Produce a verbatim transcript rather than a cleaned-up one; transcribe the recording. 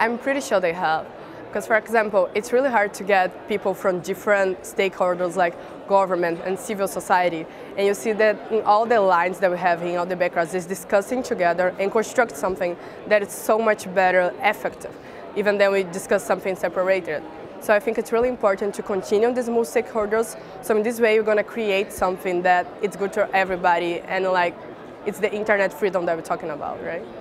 I'm pretty sure they have. Because, for example, it's really hard to get people from different stakeholders like government and civil society. And you see that in all the lines that we have in all the backgrounds is discussing together and construct something that is so much better effective, even than we discuss something separated. So I think it's really important to continue these multi-stakeholders. So in this way, you're going to create something that it's good for everybody and like it's the internet freedom that we're talking about, right?